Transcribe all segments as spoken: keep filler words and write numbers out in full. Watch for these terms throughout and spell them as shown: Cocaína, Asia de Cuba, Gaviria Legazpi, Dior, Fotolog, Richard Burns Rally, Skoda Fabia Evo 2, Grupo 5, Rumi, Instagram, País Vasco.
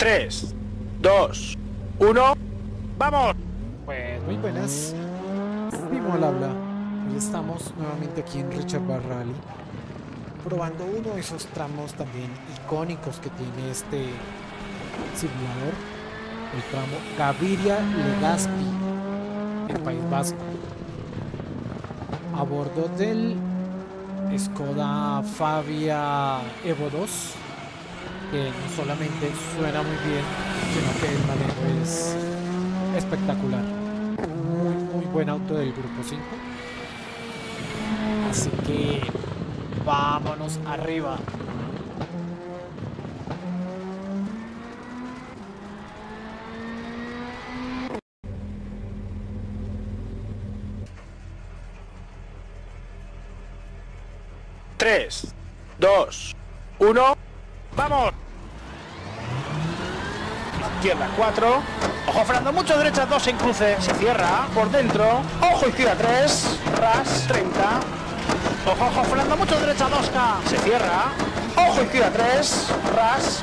tres, dos, uno, ¡vamos! Pues muy buenas, mismo al habla. Hoy estamos nuevamente aquí en Richard Burns Rally, probando uno de esos tramos también icónicos que tiene este simulador, el tramo Gaviria Legazpi, en País Vasco, a bordo del Skoda Fabia Evo dos, que no solamente suena muy bien, sino que el manejo es espectacular. Muy, muy buen auto del Grupo cinco. Así que vámonos arriba. tres, dos, uno, ¡vamos! Izquierda cuatro, ojo frenando mucho, derecha dos en cruce, se cierra por dentro, ojo izquierda tres, ras treinta, ojo, ojo frenando mucho, derecha dos K, se cierra, ojo izquierda tres, ras,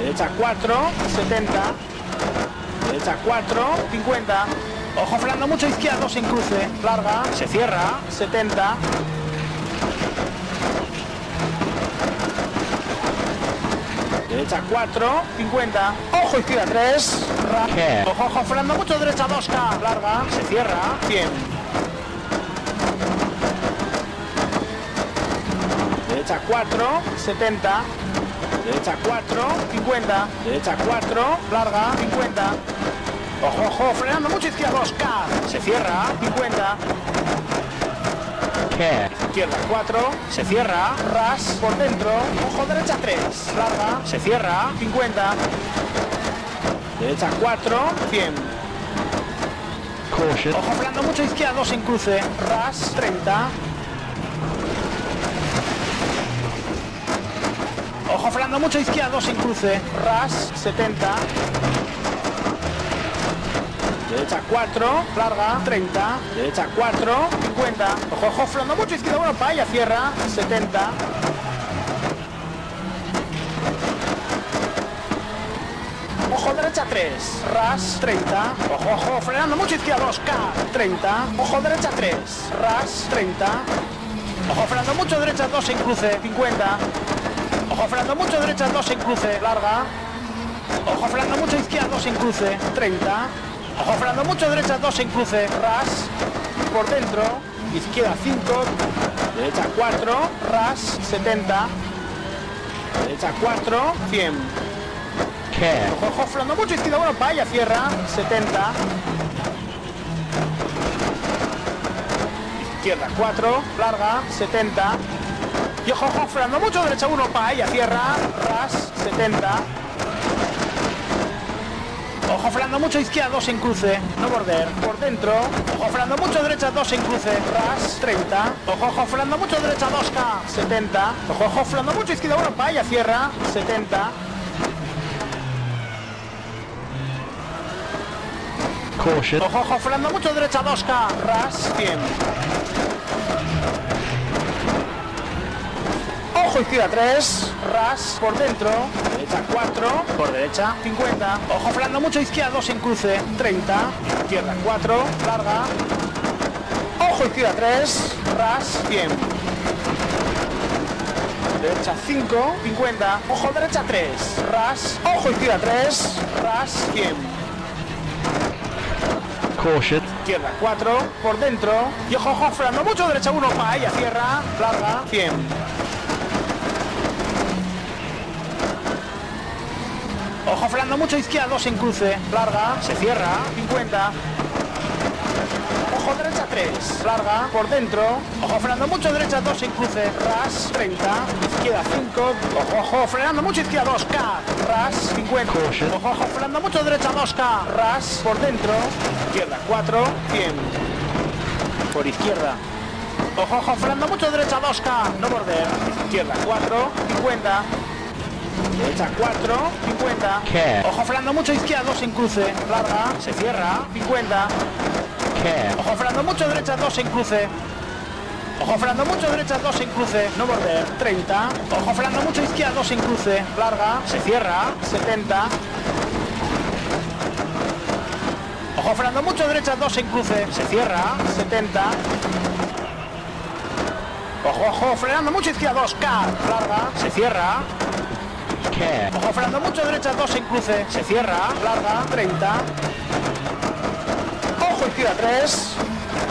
derecha cuatro, setenta, derecha cuatro, cincuenta, ojo frenando mucho, izquierda dos en cruce, larga, se cierra, setenta, derecha cuatro, cincuenta, ojo izquierda tres, raje, ojo, ojo, frenando mucho, derecha dos K, larga, se cierra, cien, derecha cuatro, setenta, derecha cuatro, cincuenta, derecha cuatro, larga, cincuenta, ojo, ojo, frenando mucho, izquierda dos K, se cierra, cincuenta, izquierda cuatro, se cierra, ras, por dentro, ojo derecha tres, larga, se cierra, cincuenta, derecha cuatro, cien, caution, ojo frenando mucho, izquierda dos en cruce, ras, treinta, ojo frenando mucho, izquierda dos en cruce, ras, setenta, derecha cuatro, larga, treinta, derecha cuatro, cincuenta, ojo, ojo, frenando mucho, izquierda uno, paella, cierra, setenta, ojo, derecha tres, ras, treinta, ojo, ojo, frenando mucho, izquierda dos K, treinta, ojo, derecha tres, ras, treinta, ojo, frenando mucho, derecha dos en cruce, cincuenta, ojo, frenando mucho, derecha dos en cruce, larga, ojo, frenando mucho, izquierda dos en cruce, treinta, ojo, frenando mucho, derecha dos en cruce, ras, por dentro, izquierda cinco, derecha cuatro, ras, setenta, derecha cuatro, cien. Ojo, ojo, frenando mucho, izquierda uno, vaya, cierra, setenta, izquierda cuatro, larga, setenta, y ojo, ojo, frenando mucho, derecha uno, vaya, cierra, ras, setenta, ojo, frenando mucho, izquierda dos en cruce, no border, por dentro, ojo, frenando mucho, derecha dos en cruce, ras, treinta, ojo, ojo, frenando mucho, derecha dos K, setenta, ojo, ojo, frenando mucho, izquierda uno, vaya, cierra, setenta, caution, ojo, ojo, frenando mucho, derecha dos K, ras, cien, ojo, izquierda tres, ras, por dentro, derecha cuatro, por derecha cincuenta, ojo, frenando mucho, izquierda dos en cruce, treinta, izquierda cuatro, larga, ojo, izquierda tres, ras, cien, derecha cinco, cincuenta, ojo, derecha tres, ras, ojo, izquierda tres, ras, cien, caution, izquierda cuatro, por dentro, y ojo, ojo, frenando mucho, derecha uno, paella, cierra, larga, cien, ojo, frenando mucho, izquierda dos en cruce, larga, se cierra, cincuenta, ojo, derecha tres, larga, por dentro, ojo, frenando mucho, derecha dos en cruce, ras, treinta, izquierda cinco, ojo, ojo, frenando mucho, izquierda dos K, ras, cincuenta, ojo, ojo, frenando mucho, derecha dos K, ras, por dentro, izquierda cuatro, cien, por izquierda, ojo, ojo, frenando mucho, derecha dos K, no border, izquierda cuatro, cincuenta, derecha cuatro, cincuenta, ¿qué? Ojo, frenando mucho, izquierda dos en cruce, larga, se cierra, cincuenta, ¿qué? Ojo, frenando mucho, derecha dos en cruce, Ojo frenando mucho, derecha dos sin cruce, no volver, treinta. Ojo frenando mucho, izquierda dos sin cruce, larga, se cierra, setenta. Ojo frenando mucho, derecha dos sin cruce, se cierra, setenta. Ojo, ojo, frenando mucho, izquierda dos, car, larga, se cierra. Ojo frenando mucho, derecha dos sin cruce, se cierra, larga, treinta. Ojo, izquierda tres.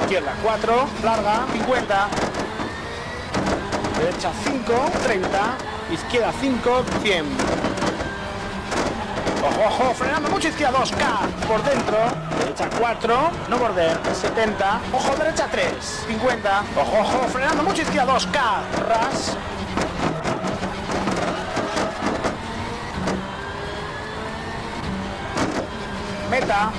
Izquierda cuatro, larga, cincuenta, derecha cinco, treinta, izquierda cinco, cien. Ojo, ojo, frenando mucho, izquierda dos, K, por dentro, derecha cuatro, no border, setenta, ojo, derecha tres, cincuenta, ojo, ojo, frenando mucho, izquierda dos, K, ras. Meta.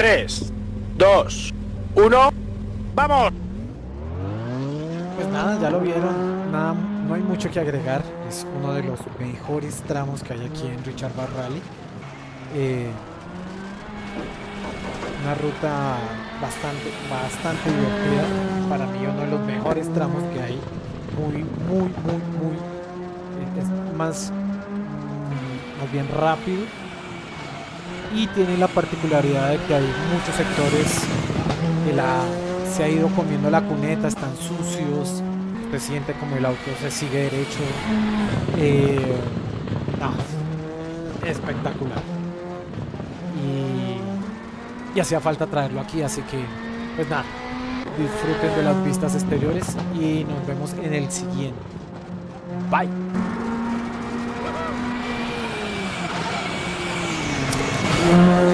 tres, dos, uno, ¡vamos! Pues nada, ya lo vieron, nada, no hay mucho que agregar, es uno de los mejores tramos que hay aquí en Richard Burns Rally. Eh, una ruta bastante, bastante divertida, para mí uno de los mejores tramos que hay, muy, muy, muy, muy, es más, más bien rápido. Y tiene la particularidad de que hay muchos sectores que la, se ha ido comiendo la cuneta, están sucios, se siente como el auto se sigue derecho. Eh, no, espectacular. Y, y hacía falta traerlo aquí, así que pues nada, disfruten de las vistas exteriores y nos vemos en el siguiente. Bye. All right.